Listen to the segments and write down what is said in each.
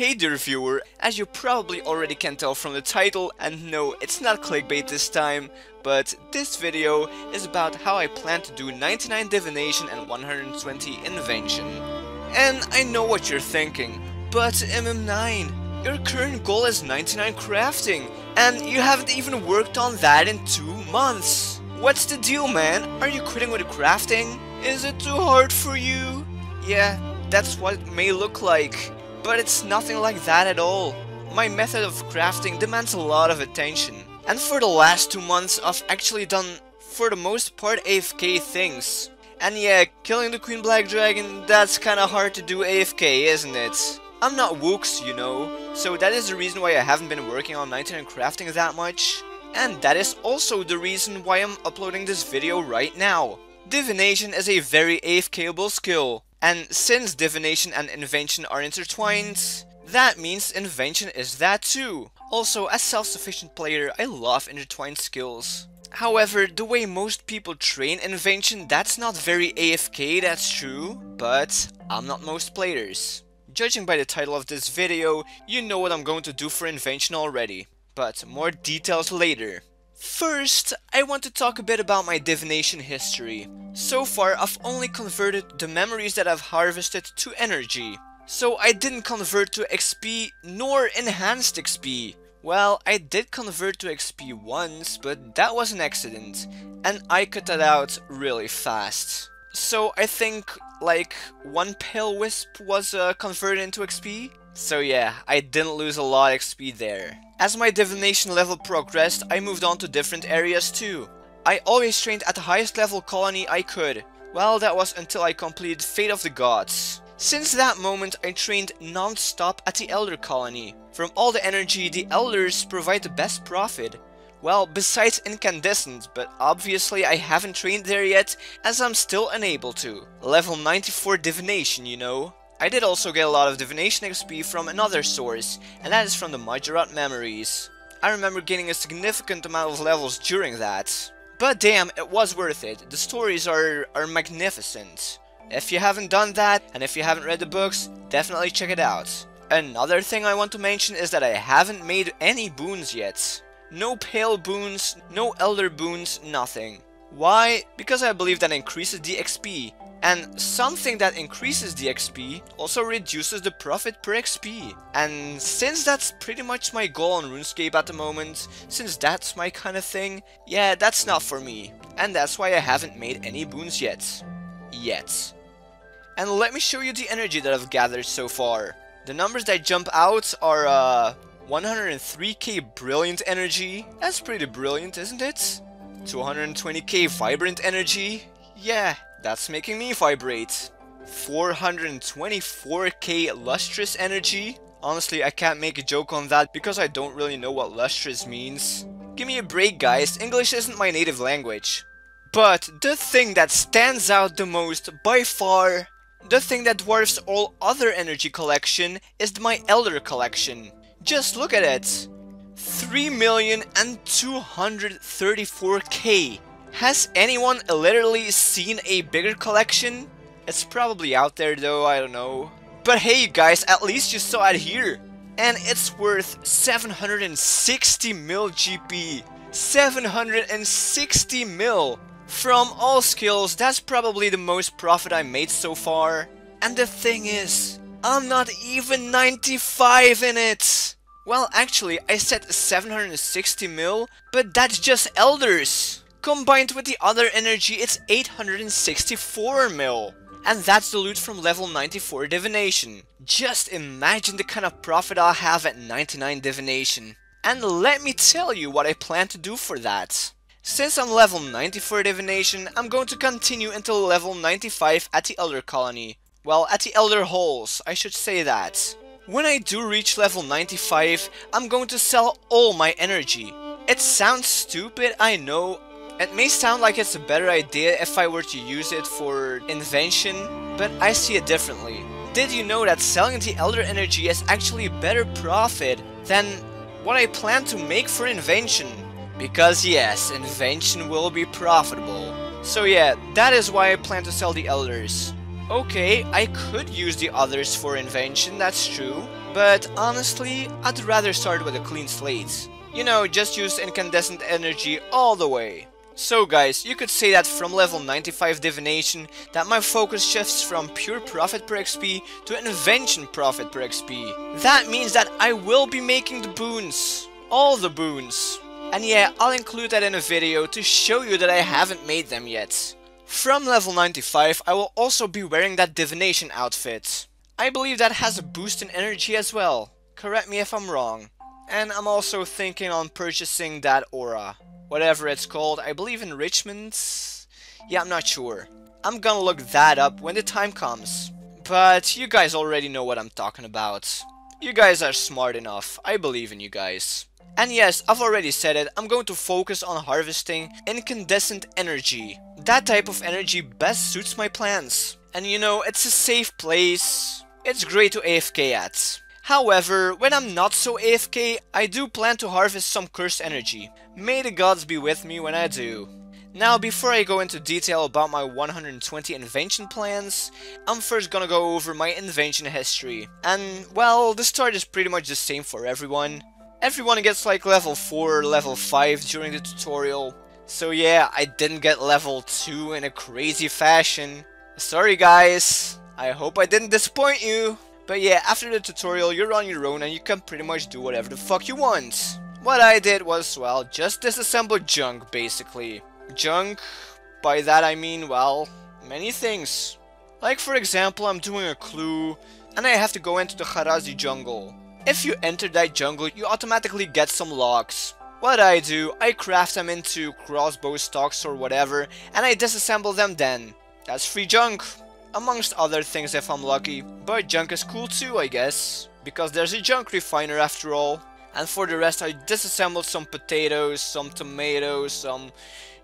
Hey dear viewer, as you probably already can tell from the title, and no, it's not clickbait this time, but this video is about how I plan to do 99 Divination and 120 Invention. And I know what you're thinking, but MM9, your current goal is 99 crafting, and you haven't even worked on that in 2 months. What's the deal, man? Are you quitting with the crafting? Is it too hard for you? Yeah, that's what it may look like. But it's nothing like that at all. My method of crafting demands a lot of attention. And for the last 2 months I've actually done, for the most part, AFK things. And yeah, killing the Queen Black Dragon, that's kinda hard to do AFK, isn't it? I'm not Wooks, you know. So that is the reason why I haven't been working on 99 crafting that much. And that is also the reason why I'm uploading this video right now. Divination is a very AFKable skill. And since Divination and Invention are intertwined, that means Invention is that too. Also, as a self-sufficient player, I love intertwined skills. However, the way most people train Invention, that's not very AFK, that's true. But I'm not most players. Judging by the title of this video, you know what I'm going to do for Invention already. But more details later. First, I want to talk a bit about my Divination history. So far, I've only converted the memories that I've harvested to energy. So I didn't convert to XP nor enhanced XP. Well, I did convert to XP once, but that was an accident, and I cut that out really fast. So I think like one pale wisp was converted into XP. So yeah, I didn't lose a lot of XP there. As my Divination level progressed, I moved on to different areas too. I always trained at the highest level colony I could. Well, that was until I completed Fate of the Gods. Since that moment, I trained non-stop at the Elder Colony. From all the energy, the Elders provide the best profit. Well, besides Incandescent, but obviously I haven't trained there yet, as I'm still unable to. Level 94 Divination, you know. I did also get a lot of Divination XP from another source, and that is from the Majorat Memories. I remember gaining a significant amount of levels during that. But damn, it was worth it. The stories are magnificent. If you haven't done that, and if you haven't read the books, definitely check it out. Another thing I want to mention is that I haven't made any boons yet. No pale boons, no elder boons, nothing. Why? Because I believe that increases the XP. And something that increases the XP also reduces the profit per XP. And since that's pretty much my goal on RuneScape at the moment, since that's my kind of thing, yeah, that's not for me. And that's why I haven't made any boons yet. Yet. And let me show you the energy that I've gathered so far. The numbers that jump out are 103k brilliant energy. That's pretty brilliant, isn't it? 220k vibrant energy. Yeah. That's making me vibrate. 424k lustrous energy. Honestly, I can't make a joke on that because I don't really know what lustrous means. Give me a break, guys. English isn't my native language. But the thing that stands out the most by far, the thing that dwarfs all other energy collection, is my Elder collection. Just look at it. 3,234k. Has anyone literally seen a bigger collection? It's probably out there though, I don't know. But hey guys, at least you saw it here. And it's worth 760 mil GP. 760 mil! From all skills, that's probably the most profit I made so far. And the thing is, I'm not even 95 in it! Well, actually, I said 760 mil, but that's just Elders! Combined with the other energy, it's 864 mil. And that's the loot from level 94 Divination. Just imagine the kind of profit I'll have at 99 Divination. And let me tell you what I plan to do for that. Since I'm level 94 Divination, I'm going to continue until level 95 at the Elder Colony. Well, at the Elder Halls, I should say that. When I do reach level 95, I'm going to sell all my energy. It sounds stupid, I know. It may sound like it's a better idea if I were to use it for Invention, but I see it differently. Did you know that selling the Elder energy is actually better profit than what I plan to make for Invention? Because yes, Invention will be profitable. So yeah, that is why I plan to sell the Elders. Okay, I could use the others for invention, that's true, but honestly, I'd rather start with a clean slate. You know, just use incandescent energy all the way. So guys, you could say that from level 95 divination, that my focus shifts from pure profit per XP to invention profit per XP. That means that I will be making the boons. All the boons. And yeah, I'll include that in a video to show you that I haven't made them yet. From level 95, I will also be wearing that divination outfit. I believe that has a boost in energy as well. Correct me if I'm wrong. And I'm also thinking on purchasing that aura. Whatever it's called, I believe enrichments? Yeah, I'm not sure. I'm gonna look that up when the time comes. But you guys already know what I'm talking about. You guys are smart enough, I believe in you guys. And yes, I've already said it, I'm going to focus on harvesting incandescent energy. That type of energy best suits my plans. And you know, it's a safe place. It's great to AFK at. However, when I'm not so AFK, I do plan to harvest some cursed energy. May the gods be with me when I do. Now, before I go into detail about my 120 invention plans, I'm first gonna go over my invention history. And, well, the start is pretty much the same for everyone. Everyone gets like level 4 or level 5 during the tutorial. So yeah, I didn't get level 2 in a crazy fashion. Sorry guys, I hope I didn't disappoint you. But yeah, after the tutorial you're on your own and you can pretty much do whatever the fuck you want. What I did was, well, just disassemble junk basically. Junk, by that I mean, well, many things. Like for example, I'm doing a clue and I have to go into the Kharazi jungle. If you enter that jungle, you automatically get some logs. What I do, I craft them into crossbow stocks or whatever, and I disassemble them then. That's free junk. Amongst other things if I'm lucky. But junk is cool too, I guess. Because there's a junk refiner after all. And for the rest, I disassembled some potatoes, some tomatoes, some...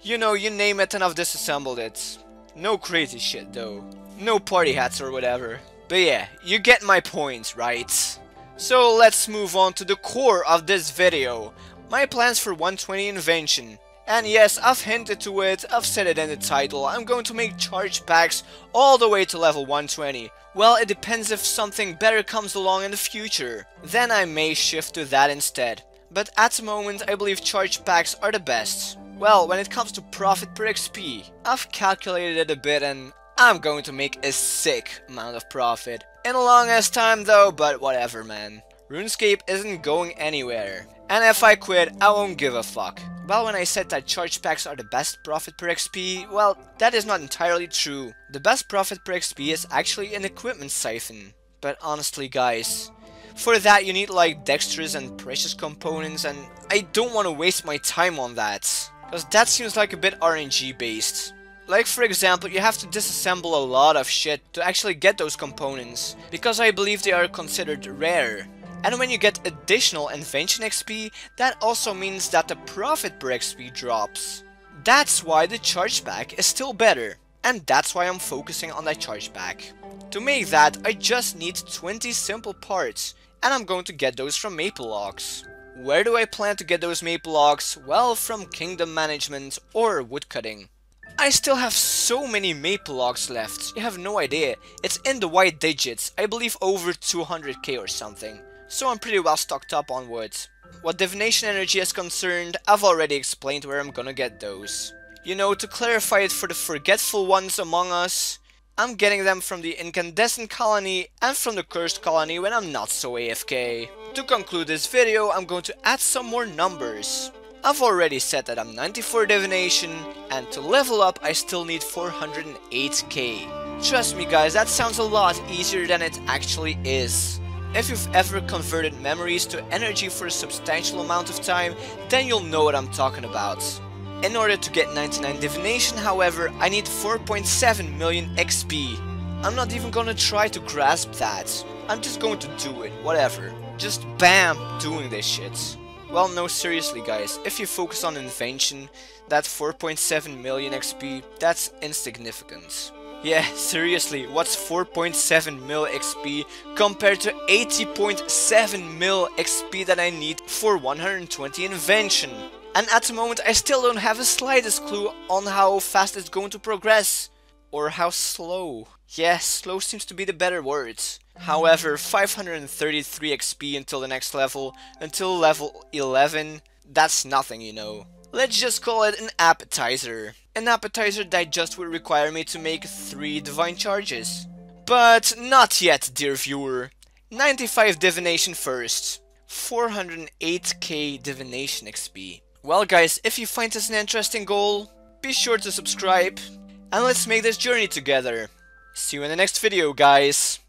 You know, you name it and I've disassembled it. No crazy shit though. No party hats or whatever. But yeah, you get my point, right? So let's move on to the core of this video, my plans for 120 invention. And yes, I've hinted to it, I've said it in the title, I'm going to make charge packs all the way to level 120. Well, it depends if something better comes along in the future, then I may shift to that instead. But at the moment, I believe charge packs are the best. Well, when it comes to profit per XP, I've calculated it a bit and I'm going to make a sick amount of profit. In a long ass time though, but whatever man. RuneScape isn't going anywhere. And if I quit, I won't give a fuck. Well, when I said that charge packs are the best profit per XP, well, that is not entirely true. The best profit per XP is actually an equipment siphon. But honestly guys, for that you need like dexterous and precious components and I don't want to waste my time on that. Cause that seems like a bit RNG based. Like for example, you have to disassemble a lot of shit to actually get those components, because I believe they are considered rare. And when you get additional invention XP, that also means that the profit per XP drops. That's why the charge pack is still better. And that's why I'm focusing on that charge pack. To make that, I just need 20 simple parts, and I'm going to get those from maple logs. Where do I plan to get those maple logs? Well, from Kingdom Management or woodcutting. I still have so many maple logs left, you have no idea. It's in the white digits, I believe over 200k or something. So I'm pretty well stocked up on wood. What divination energy is concerned, I've already explained where I'm gonna get those. You know, to clarify it for the forgetful ones among us, I'm getting them from the incandescent colony and from the cursed colony when I'm not so AFK. To conclude this video, I'm going to add some more numbers. I've already said that I'm 94 divination, and to level up I still need 408k. Trust me guys, that sounds a lot easier than it actually is. If you've ever converted memories to energy for a substantial amount of time, then you'll know what I'm talking about. In order to get 99 divination however, I need 4.7 million XP. I'm not even gonna try to grasp that. I'm just going to do it, whatever. Just BAM doing this shit. Well, no, seriously guys, if you focus on invention, that 4.7 million XP, that's insignificant. Yeah, seriously, what's 4.7 mil XP compared to 80.7 mil XP that I need for 120 invention? And at the moment I still don't have the slightest clue on how fast it's going to progress. or how slow. Yes, slow seems to be the better word. However, 533 XP until the next level, until level 11, that's nothing, you know. Let's just call it an appetizer. An appetizer that just would require me to make 3 divine charges. But not yet, dear viewer. 95 divination first. 408k divination XP. Well guys, if you find this an interesting goal, be sure to subscribe, and let's make this journey together. See you in the next video, guys.